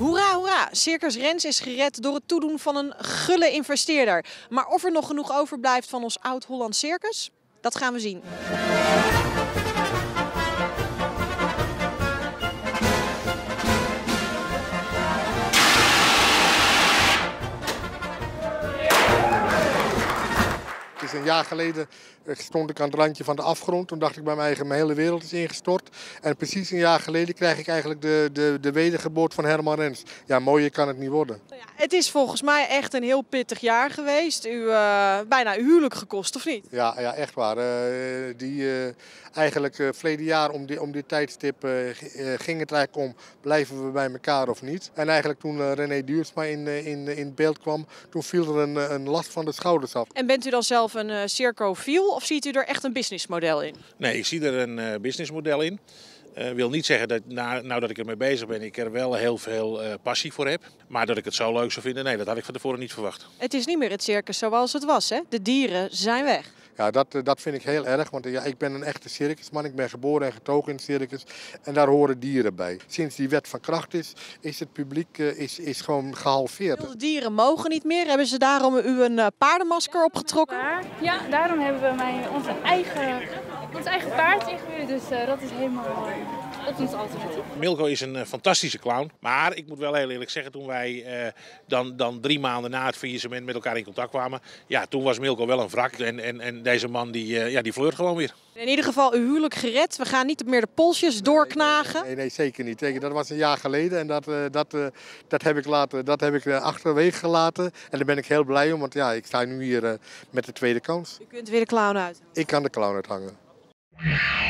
Hoera, hoera! Circus Renz is gered door het toedoen van een gulle investeerder. Maar of er nog genoeg overblijft van ons oud-Hollands circus, dat gaan we zien. Een jaar geleden stond ik aan het randje van de afgrond. Toen dacht ik bij mij, mijn hele wereld is ingestort. En precies een jaar geleden krijg ik eigenlijk de wedergeboorte van Herman Renz. Ja, mooier kan het niet worden. Ja, het is volgens mij echt een heel pittig jaar geweest. Bijna uw huwelijk gekost, of niet? Ja, echt waar. Verleden jaar om dit tijdstip ging het eigenlijk om, blijven we bij elkaar of niet? En eigenlijk toen René Duursma in beeld kwam, toen viel er een last van de schouders af. En bent u dan zelf een circofiel of ziet u er echt een businessmodel in? Nee, ik zie er een businessmodel in. Wil niet zeggen dat nou dat ik ermee bezig ben, ik er wel heel veel passie voor heb. Maar dat ik het zo leuk zou vinden, nee, dat had ik van tevoren niet verwacht. Het is niet meer het circus zoals het was, hè? De dieren zijn weg. Ja, dat vind ik heel erg, want ja, ik ben een echte circusman. Ik ben geboren en getogen in het circus en daar horen dieren bij. Sinds die wet van kracht is, is het publiek is gewoon gehalveerd. De dieren mogen niet meer. Hebben ze daarom een paardenmasker opgetrokken? Ja, daarom hebben we ons eigen paard ingehuurd, dus dat is helemaal ons alternatief. Milko is een fantastische clown, maar ik moet wel heel eerlijk zeggen, toen wij dan 3 maanden na het faillissement met elkaar in contact kwamen, ja, toen was Milko wel een wrak en deze man die flirt gewoon weer. In ieder geval uw huwelijk gered, we gaan niet meer de polsjes doorknagen. Nee, zeker niet. Dat was een jaar geleden en dat heb ik achterwege gelaten en daar ben ik heel blij om, want ja, ik sta nu hier met de tweede kans. U kunt weer de clown uit. Ik kan de clown uithangen. Yeah.